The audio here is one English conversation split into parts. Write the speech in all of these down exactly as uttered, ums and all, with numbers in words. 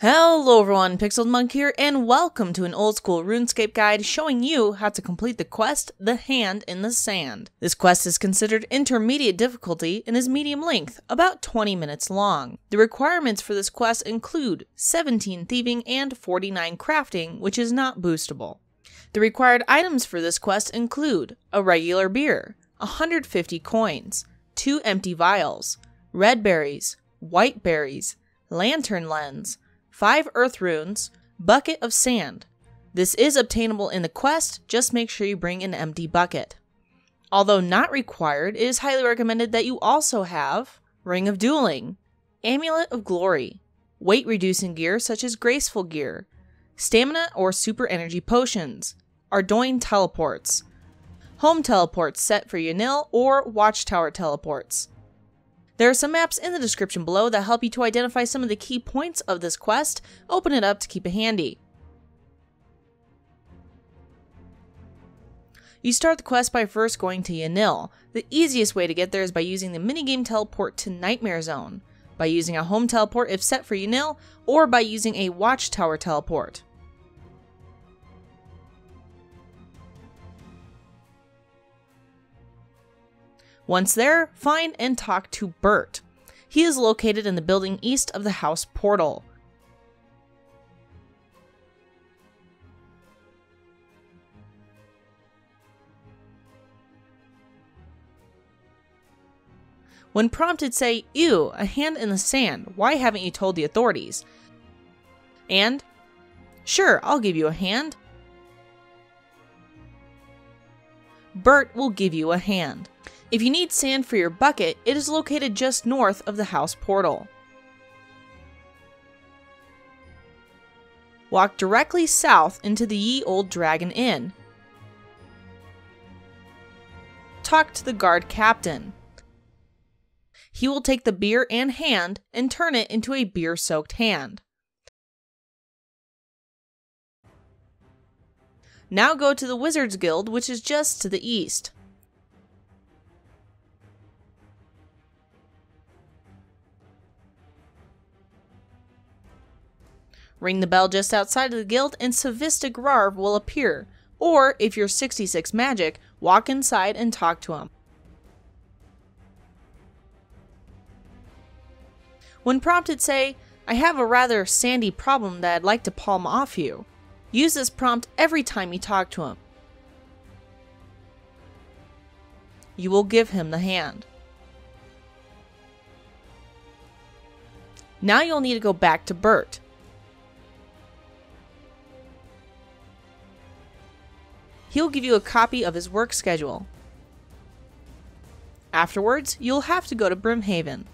Hello everyone, Pixeled Monk here, and welcome to an old school RuneScape guide showing you how to complete the quest, The Hand in the Sand. This quest is considered intermediate difficulty and is medium length, about twenty minutes long. The requirements for this quest include seventeen thieving and forty-nine crafting, which is not boostable. The required items for this quest include a regular beer, one hundred fifty coins, two empty vials, red berries, white berries, lantern lens, five earth runes, bucket of sand. This is obtainable in the quest, just make sure you bring an empty bucket. Although not required, it is highly recommended that you also have Ring of Dueling, Amulet of Glory, weight reducing gear such as Graceful Gear, Stamina or Super Energy Potions, Ardougne Teleports, Home Teleports set for Yanille, or Watchtower Teleports. There are some maps in the description below that help you to identify some of the key points of this quest. Open it up to keep it handy. You start the quest by first going to Yanille. The easiest way to get there is by using the minigame teleport to Nightmare Zone, by using a home teleport if set for Yanille, or by using a watchtower teleport. Once there, find and talk to Bert. He is located in the building east of the house portal. When prompted, say, "Ew, a hand in the sand. Why haven't you told the authorities?" And, "Sure, I'll give you a hand." Bert will give you a hand. If you need sand for your bucket, it is located just north of the house portal. Walk directly south into the Ye Old Dragon Inn. Talk to the guard captain. He will take the beer and hand and turn it into a beer-soaked hand. Now go to the Wizard's Guild, which is just to the east. Ring the bell just outside of the guild and Savistic Rarve will appear, or if you're sixty-six magic, walk inside and talk to him. When prompted, say, "I have a rather sandy problem that I'd like to palm off you." Use this prompt every time you talk to him. You will give him the hand. Now you'll need to go back to Bert. He'll give you a copy of his work schedule. Afterwards, you'll have to go to Brimhaven.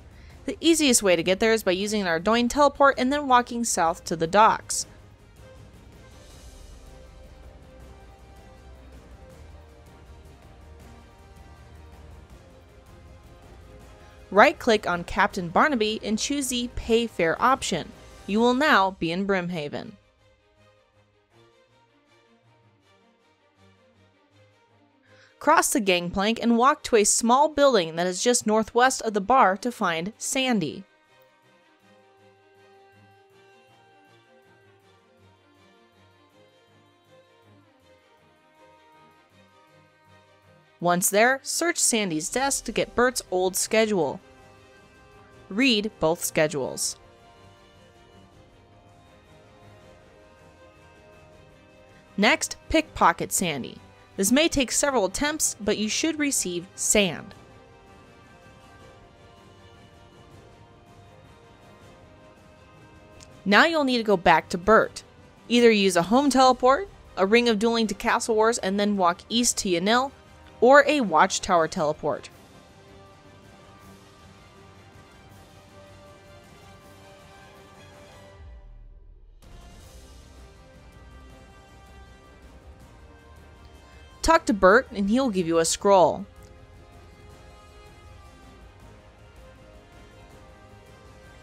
The easiest way to get there is by using an Ardougne teleport and then walking south to the docks. Right-click on Captain Barnaby and choose the Pay Fare option. You will now be in Brimhaven. Cross the gangplank and walk to a small building that is just northwest of the bar to find Sandy. Once there, search Sandy's desk to get Bert's old schedule. Read both schedules. Next, pickpocket Sandy. This may take several attempts, but you should receive sand. Now you'll need to go back to Bert. Either use a home teleport, a ring of dueling to Castle Wars and then walk east to Yanille, or a watchtower teleport. Talk to Bert and he'll give you a scroll.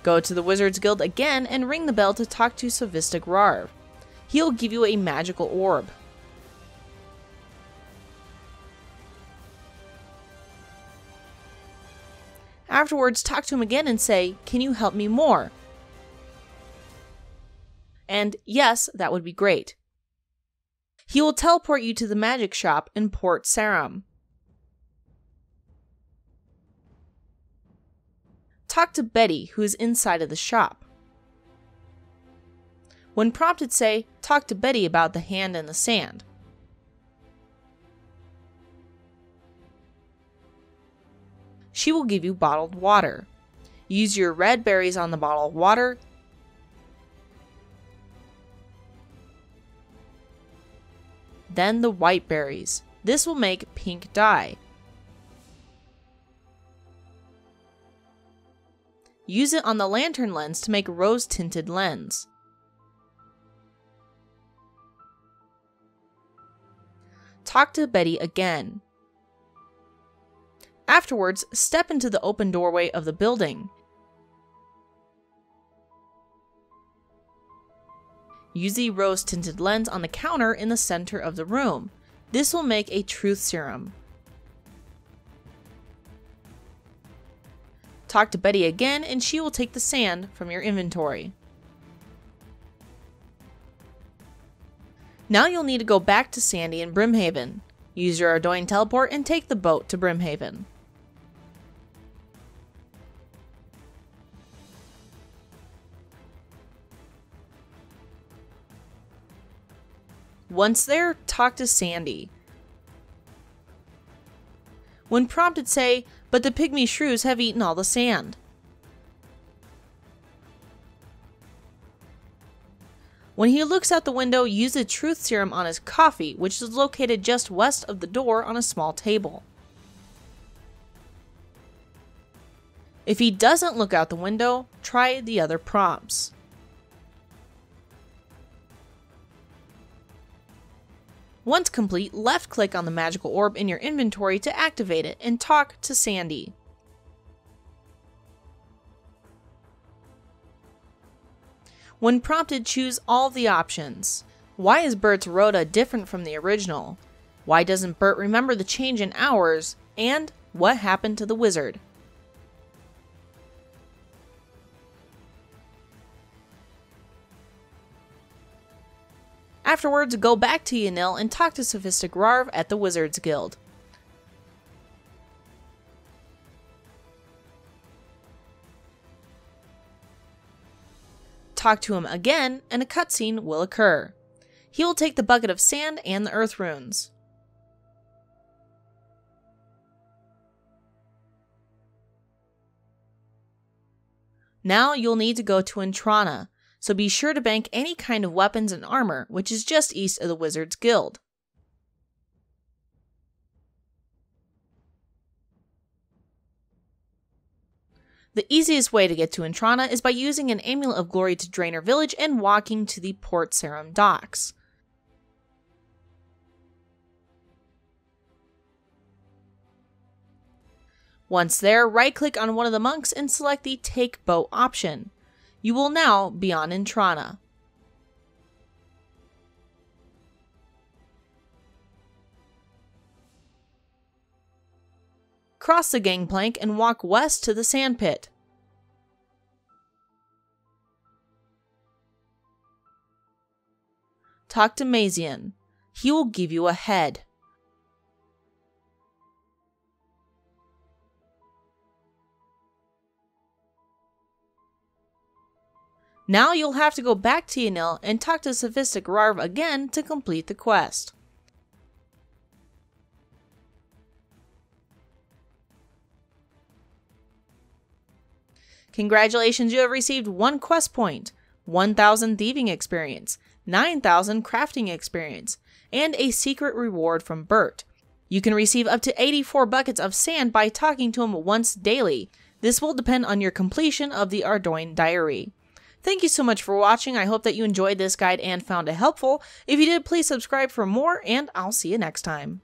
Go to the Wizard's Guild again and ring the bell to talk to Sophistic Rav. He'll give you a magical orb. Afterwards, talk to him again and say, "Can you help me more?" and yes, that would be great. He will teleport you to the magic shop in Port Sarim. Talk to Betty, who is inside of the shop. When prompted, say, talk to Betty about the hand in the sand. She will give you bottled water. Use your red berries on the bottle of water. Then the white berries. This will make pink dye. Use it on the lantern lens to make rose-tinted lens. Talk to Betty again. Afterwards, step into the open doorway of the building. Use the rose-tinted lens on the counter in the center of the room. This will make a truth serum. Talk to Betty again and she will take the sand from your inventory. Now you'll need to go back to Sandy in Brimhaven. Use your Ardougne teleport and take the boat to Brimhaven. Once there, talk to Sandy. When prompted, say, but the pygmy shrews have eaten all the sand. When he looks out the window, use a truth serum on his coffee, which is located just west of the door on a small table. If he doesn't look out the window, try the other prompts. Once complete, left-click on the magical orb in your inventory to activate it and talk to Sandy. When prompted, choose all the options. Why is Bert's Rota different from the original? Why doesn't Bert remember the change in hours? And what happened to the wizard? Afterwards, go back to Yanille and talk to Sophistic Rarve at the Wizard's Guild. Talk to him again, and a cutscene will occur. He will take the bucket of sand and the earth runes. Now you'll need to go to Entrana. So be sure to bank any kind of weapons and armor, which is just east of the Wizard's Guild. The easiest way to get to Entrana is by using an Amulet of Glory to Draynor Village and walking to the Port Sarim docks. Once there, right-click on one of the monks and select the Take Boat option. You will now be on Entrana. Cross the gangplank and walk west to the sand pit. Talk to Mazian. He will give you a head. Now you'll have to go back to Yanille and talk to Savistic Rarve again to complete the quest. Congratulations, you have received one quest point, one thousand thieving experience, nine thousand crafting experience, and a secret reward from Bert. You can receive up to eighty-four buckets of sand by talking to him once daily. This will depend on your completion of the Ardougne Diary. Thank you so much for watching. I hope that you enjoyed this guide and found it helpful. If you did, please subscribe for more, and I'll see you next time.